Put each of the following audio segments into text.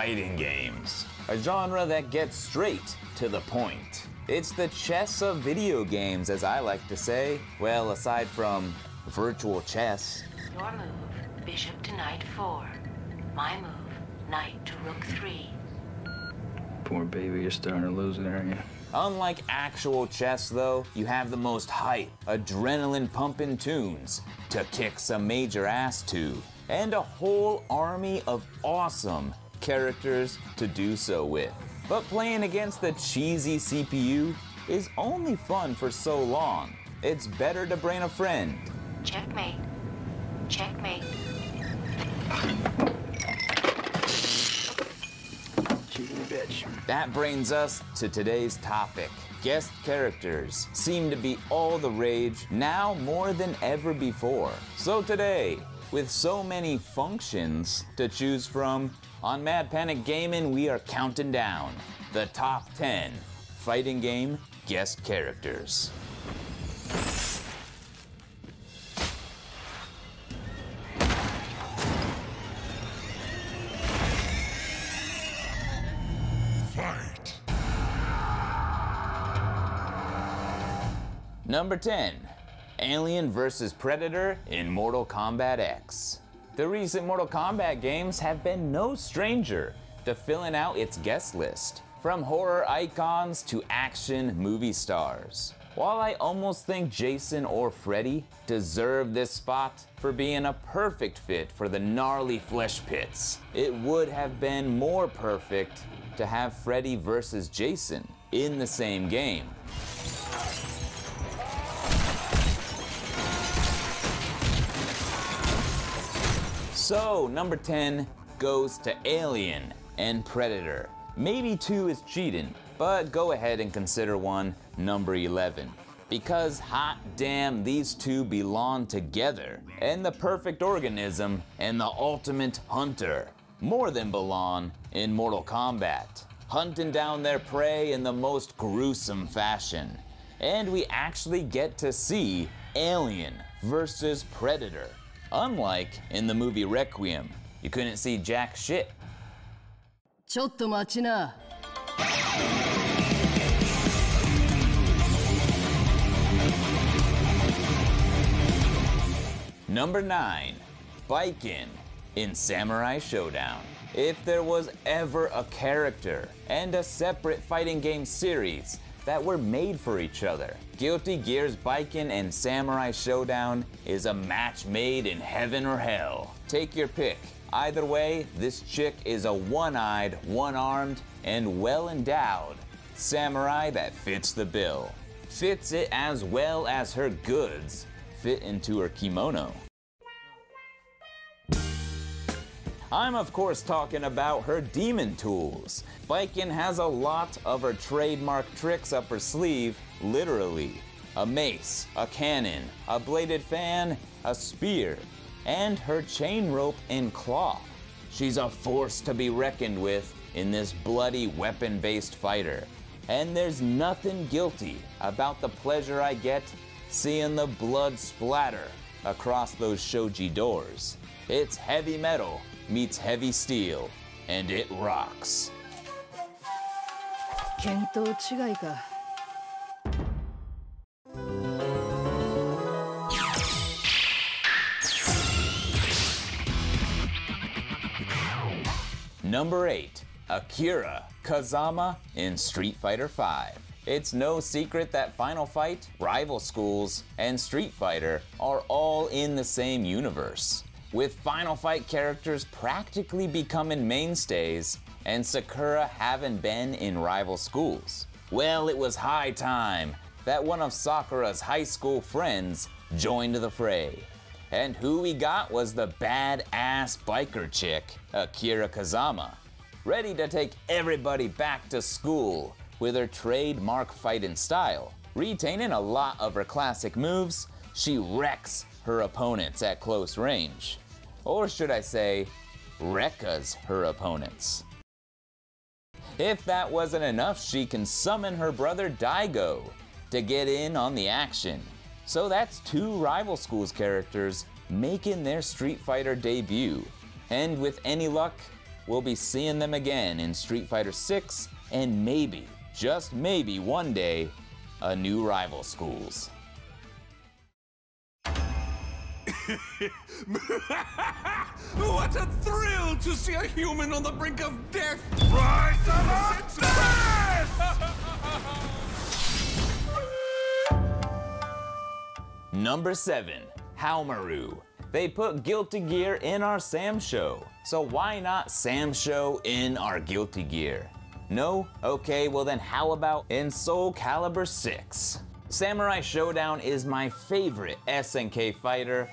fighting games, a genre that gets straight to the point. It's the chess of video games, as I like to say. Well, aside from virtual chess. Your move, bishop to knight 4. My move, knight to rook 3. Poor baby, you're starting to lose it, aren't you? Unlike actual chess, though, you have the most hype, adrenaline-pumping tunes to kick some major ass to, and a whole army of awesome characters to do so with. But playing against the cheesy CPU is only fun for so long. It's better to bring a friend. Checkmate. Checkmate. Bitch. That brings us to today's topic. Guest characters seem to be all the rage now more than ever before. So today, with so many functions to choose from, on Mad Panic Gaming we are counting down the top 10 fighting game guest characters. Number 10, Alien versus Predator in Mortal Kombat X. The recent Mortal Kombat games have been no stranger to filling out its guest list, from horror icons to action movie stars. While I almost think Jason or Freddy deserve this spot for being a perfect fit for the gnarly flesh pits, it would have been more perfect to have Freddy versus Jason in the same game. So, number 10 goes to Alien and Predator. Maybe 2 is cheating, but go ahead and consider one number 11. Because hot damn, these two belong together. And the perfect organism and the ultimate hunter more than belong in Mortal Kombat, hunting down their prey in the most gruesome fashion. And we actually get to see Alien versus Predator. Unlike in the movie Requiem, you couldn't see jack shit. Number 9, Baiken in Samurai Shodown. If there was ever a character and a separate fighting game series that were made for each other, Guilty Gear's Baiken and Samurai Shodown is a match made in heaven or hell. Take your pick. Either way, this chick is a one-eyed, one-armed, and well-endowed samurai that fits the bill. Fits it as well as her goods fit into her kimono. I'm of course talking about her demon tools. Baiken has a lot of her trademark tricks up her sleeve, literally. A mace, a cannon, a bladed fan, a spear, and her chain rope and claw. She's a force to be reckoned with in this bloody weapon-based fighter. And there's nothing guilty about the pleasure I get seeing the blood splatter across those shoji doors. It's heavy metal meets heavy steel, and it rocks. Number 8, Akira Kazama in Street Fighter V. It's no secret that Final Fight, Rival Schools, and Street Fighter are all in the same universe, with Final Fight characters practically becoming mainstays and Sakura having been in Rival Schools. Well, it was high time that one of Sakura's high school friends joined the fray. And who we got was the badass biker chick, Akira Kazama, ready to take everybody back to school with her trademark fighting style. Retaining a lot of her classic moves, she wrecks her opponents at close range. Or should I say, wreckas her opponents. If that wasn't enough, she can summon her brother Daigo to get in on the action. So that's two Rival Schools characters making their Street Fighter debut. And with any luck, we'll be seeing them again in Street Fighter VI, and maybe, just maybe one day, a new Rival Schools. What a thrill to see a human on the brink of death! Rise of the death! Number 7, Haohmaru. They put Guilty Gear in our Sam Show, so why not Sam Show in our Guilty Gear? No? Okay, well then how about in Soul Calibur 6? Samurai Shodown is my favorite SNK fighter,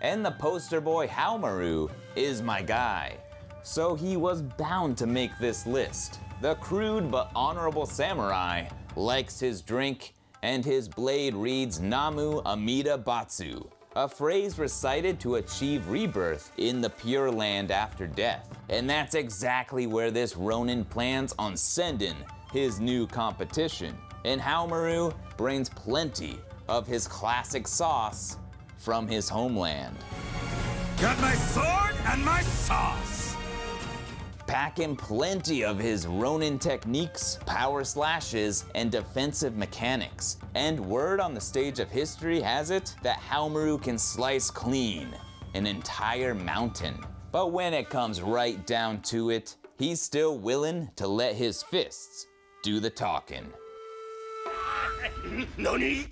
and the poster boy Haohmaru is my guy, so he was bound to make this list. The crude but honorable samurai likes his drink, and his blade reads Namu Amida Butsu, a phrase recited to achieve rebirth in the Pure Land after death. And that's exactly where this Ronin plans on sending his new competition. And Haohmaru brings plenty of his classic sauce from his homeland. Got my sword and my sauce! Pack in plenty of his Ronin techniques, power slashes, and defensive mechanics. And word on the stage of history has it that Haohmaru can slice clean an entire mountain. But when it comes right down to it, he's still willing to let his fists do the talking. Nani?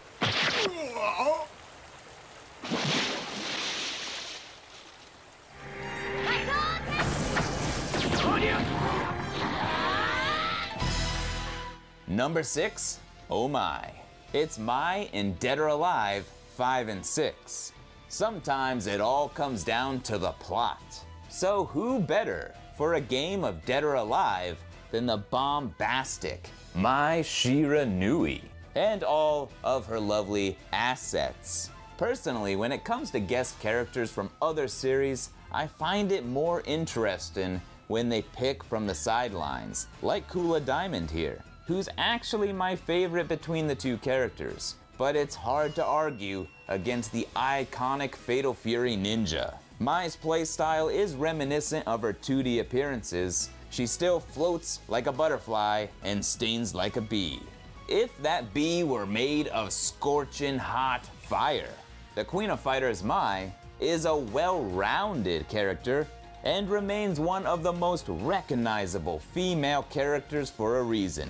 Number 6, Oh My. It's Mai in Dead or Alive 5 and 6. Sometimes it all comes down to the plot. So who better for a game of Dead or Alive than the bombastic Mai Shiranui and all of her lovely assets? Personally, when it comes to guest characters from other series, I find it more interesting when they pick from the sidelines, like Kula Diamond here, who's actually my favorite between the two characters. But it's hard to argue against the iconic Fatal Fury ninja. Mai's playstyle is reminiscent of her 2D appearances. She still floats like a butterfly and stings like a bee. If that bee were made of scorching hot fire. The Queen of Fighters Mai is a well-rounded character and remains one of the most recognizable female characters for a reason.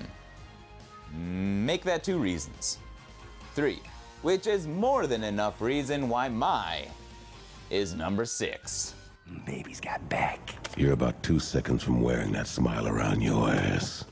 Make that 2 reasons. 3, which is more than enough reason why Mai is number 6. Baby's got back. You're about 2 seconds from wearing that smile around your ass.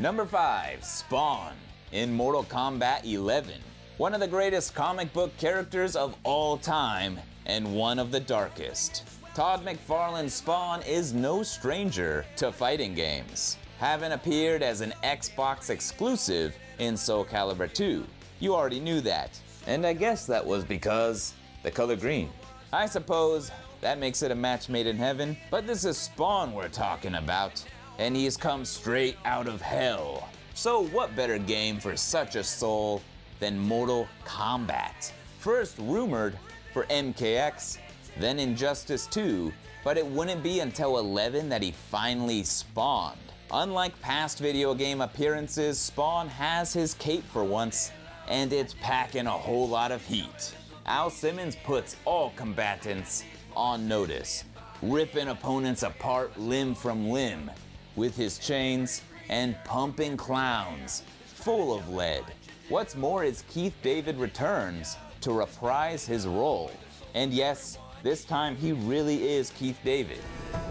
Number 5, Spawn in Mortal Kombat 11. One of the greatest comic book characters of all time and one of the darkest. Todd McFarlane's Spawn is no stranger to fighting games, having appeared as an Xbox exclusive in Soul Calibur 2. You already knew that, and I guess that was because the color green. I suppose that makes it a match made in heaven, but this is Spawn we're talking about, and he's come straight out of hell. So what better game for such a soul than Mortal Kombat? First rumored for MKX, then Injustice 2, but it wouldn't be until 11 that he finally spawned. Unlike past video game appearances, Spawn has his cape for once, and it's packing a whole lot of heat. Al Simmons puts all combatants on notice, ripping opponents apart limb from limb with his chains and pumping clowns full of lead. What's more is Keith David returns to reprise his role. And yes, this time he really is Keith David.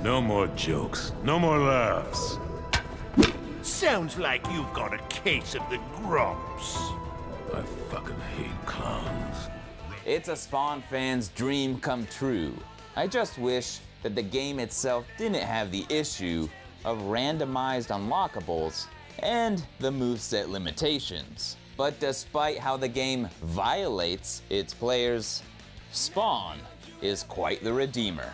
No more jokes, no more laughs. Sounds like you've got a case of the grumps. I fucking hate clowns. It's a Spawn fan's dream come true. I just wish that the game itself didn't have the issue of randomized unlockables and the moveset limitations. But despite how the game violates its players, Spawn is quite the redeemer.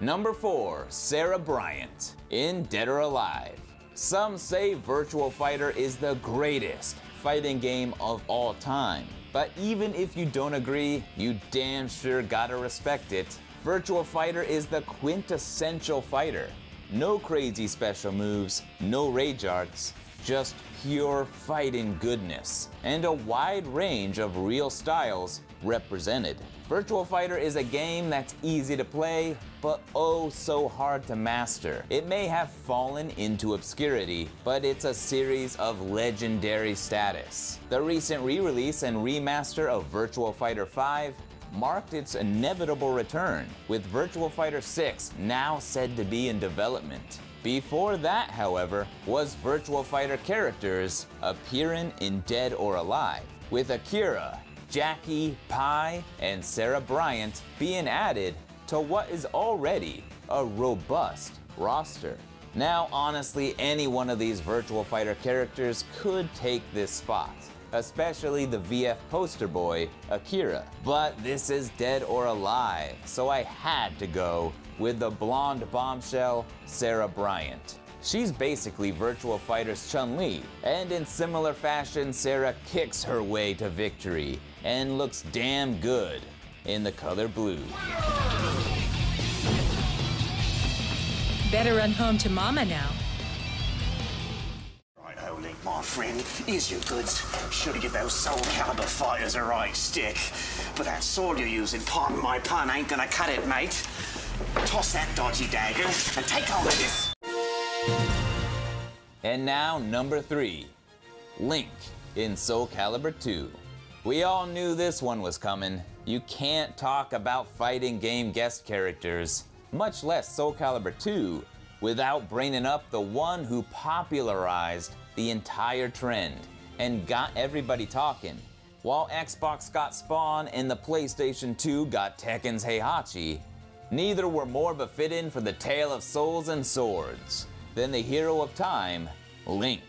Number 4. Sarah Bryant in Dead or Alive. Some say Virtua Fighter is the greatest fighting game of all time, but even if you don't agree, you damn sure gotta respect it. Virtua Fighter is the quintessential fighter. No crazy special moves, no rage arts, just pure fighting goodness, and a wide range of real styles represented. Virtua Fighter is a game that's easy to play, but oh so hard to master. It may have fallen into obscurity, but it's a series of legendary status. The recent re-release and remaster of Virtua Fighter 5 marked its inevitable return, with Virtua Fighter 6 now said to be in development. Before that, however, was Virtua Fighter characters appearing in Dead or Alive, with Akira, Jackie, Pai, and Sarah Bryant being added to what is already a robust roster. Now, honestly, any one of these Virtua Fighter characters could take this spot, especially the VF poster boy, Akira. But this is Dead or Alive, so I had to go with the blonde bombshell, Sarah Bryant. She's basically Virtua Fighter's Chun-Li, and in similar fashion, Sarah kicks her way to victory and looks damn good in the color blue. Better run home to Mama now. Right, oh Link, my friend, here's your goods. Sure to give those Soul Calibur fighters a right stick. But that sword you're using, pardon my pun, ain't gonna cut it, mate. Toss that dodgy dagger and take hold of this. And now, number 3, Link in Soul Calibur 2. We all knew this one was coming. You can't talk about fighting game guest characters, much less Soul Calibur 2, without bringing up the one who popularized the entire trend and got everybody talking. While Xbox got Spawn and the PlayStation 2 got Tekken's Heihachi, neither were more befitting for the tale of souls and swords than the hero of time, Link,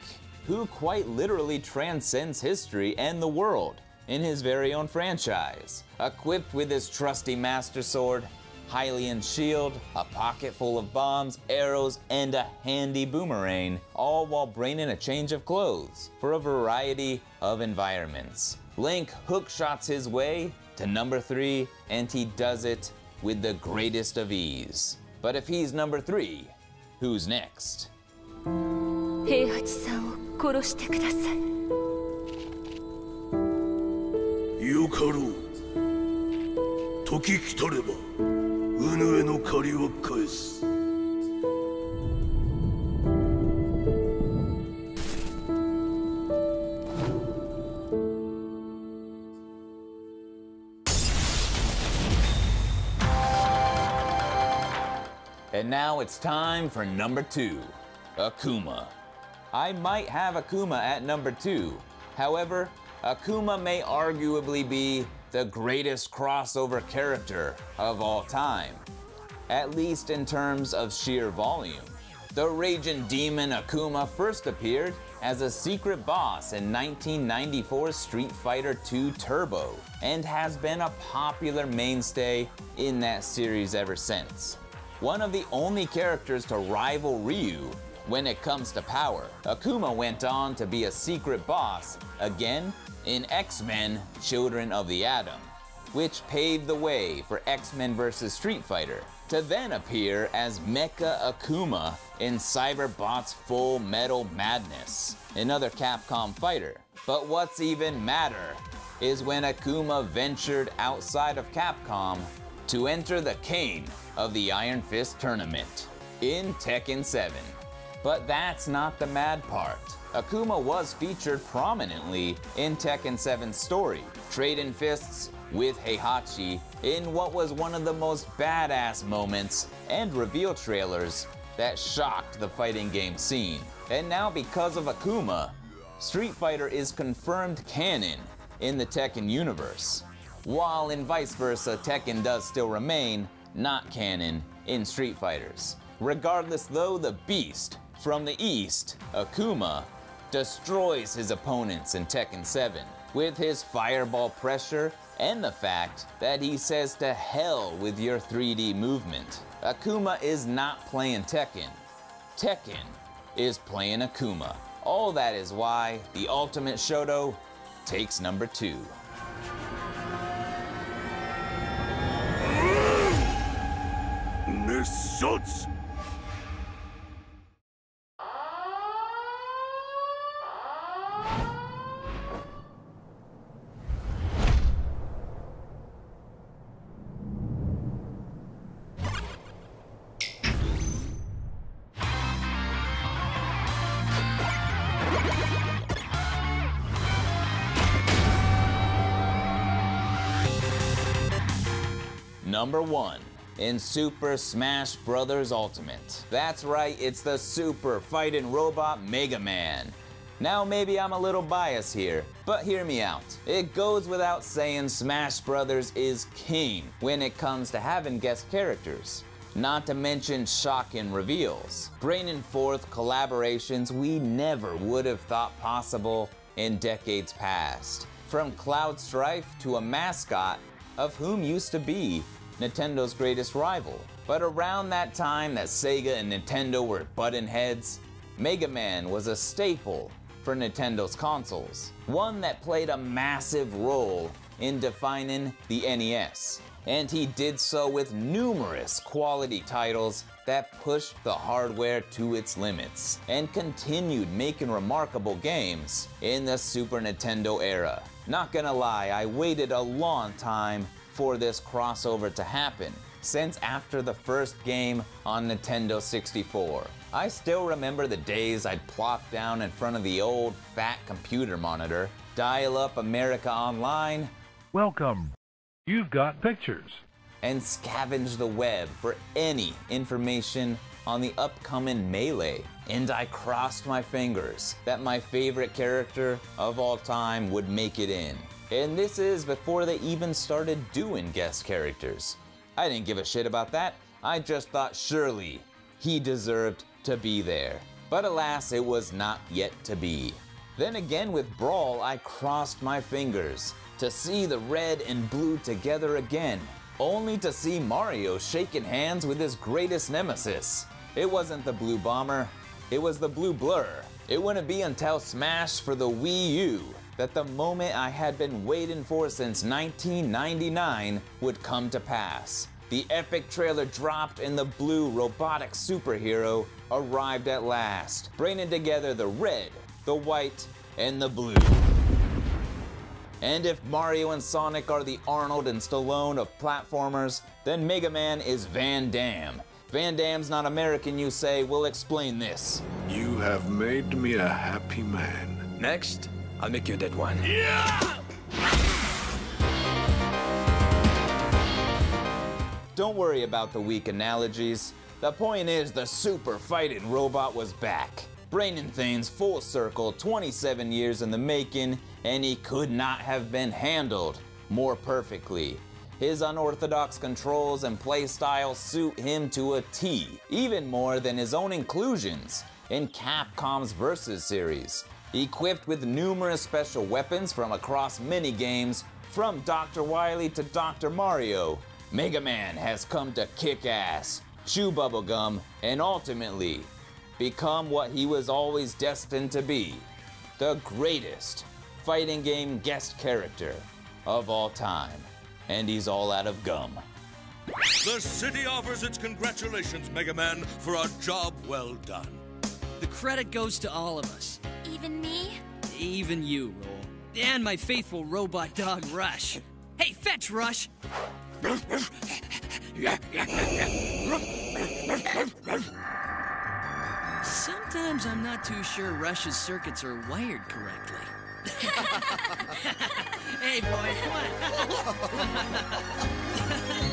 who quite literally transcends history and the world in his very own franchise. Equipped with his trusty master sword, Hylian shield, a pocket full of bombs, arrows, and a handy boomerang, all while bringing a change of clothes for a variety of environments. Link hookshots his way to number 3, and he does it with the greatest of ease. But if he's number 3, who's next? Heihachi-san, koroshite kudasai. Yukaru, toki kitareba, Inoue no kari wa kaesu. And now it's time for number 2, Akuma. I might have Akuma at number 2. However, Akuma may arguably be the greatest crossover character of all time, at least in terms of sheer volume. The raging demon Akuma first appeared as a secret boss in 1994's Street Fighter II Turbo, and has been a popular mainstay in that series ever since. One of the only characters to rival Ryu when it comes to power, Akuma went on to be a secret boss again in X-Men Children of the Atom, which paved the way for X-Men vs. Street Fighter, to then appear as Mecha Akuma in Cyberbot's Full Metal Madness, another Capcom fighter. But what's even madder is when Akuma ventured outside of Capcom to enter the Cane of the Iron Fist Tournament in Tekken 7. But that's not the mad part. Akuma was featured prominently in Tekken 7's story, trading fists with Heihachi in what was one of the most badass moments and reveal trailers that shocked the fighting game scene. And now, because of Akuma, Street Fighter is confirmed canon in the Tekken universe. While in vice versa, Tekken does still remain not canon in Street Fighters. Regardless though, the Beast from the East, Akuma, destroys his opponents in Tekken 7 with his fireball pressure and the fact that he says to hell with your 3D movement. Akuma is not playing Tekken. Tekken is playing Akuma. All that is why the Ultimate Shodo takes number 2. Nissatsu! Number 1 in Super Smash Bros. Ultimate. That's right, it's the super fighting robot Mega Man. Now maybe I'm a little biased here, but hear me out. It goes without saying Smash Bros. Is king when it comes to having guest characters. Not to mention shocking reveals, bringing forth collaborations we never would have thought possible in decades past. From Cloud Strife to a mascot of whom used to be Nintendo's greatest rival. But around that time that Sega and Nintendo were butting heads, Mega Man was a staple for Nintendo's consoles, one that played a massive role in defining the NES. And he did so with numerous quality titles that pushed the hardware to its limits and continued making remarkable games in the Super Nintendo era. Not gonna lie, I waited a long time for this crossover to happen, since after the first game on Nintendo 64. I still remember the days I'd plop down in front of the old fat computer monitor, dial up America Online, welcome, you've got pictures, and scavenge the web for any information on the upcoming Melee. And I crossed my fingers that my favorite character of all time would make it in. And this is before they even started doing guest characters. I didn't give a shit about that. I just thought surely he deserved to be there. But alas, it was not yet to be. Then again with Brawl, I crossed my fingers to see the red and blue together again, only to see Mario shaking hands with his greatest nemesis. It wasn't the Blue Bomber, it was the Blue Blur. It wouldn't be until Smash for the Wii U that the moment I had been waiting for since 1999 would come to pass. The epic trailer dropped and the blue robotic superhero arrived at last, bringing together the red, the white, and the blue. And if Mario and Sonic are the Arnold and Stallone of platformers, then Mega Man is Van Damme. Van Damme's not American, you say? We'll explain this. You have made me a happy man. Next, I'll make you a dead one. Yeah! Don't worry about the weak analogies. The point is the super fighting robot was back, bringing things full circle, 27 years in the making, and he could not have been handled more perfectly. His unorthodox controls and playstyle suit him to a T, even more than his own inclusions in Capcom's Versus series. Equipped with numerous special weapons from across many games, from Dr. Wily to Dr. Mario, Mega Man has come to kick ass, chew bubblegum, and ultimately become what he was always destined to be, the greatest fighting game guest character of all time. And he's all out of gum. The city offers its congratulations, Mega Man, for a job well done. The credit goes to all of us. Even me? Even you, Roll. And my faithful robot dog, Rush. Hey, fetch, Rush! Sometimes I'm not too sure Rush's circuits are wired correctly. Hey, boy, come on.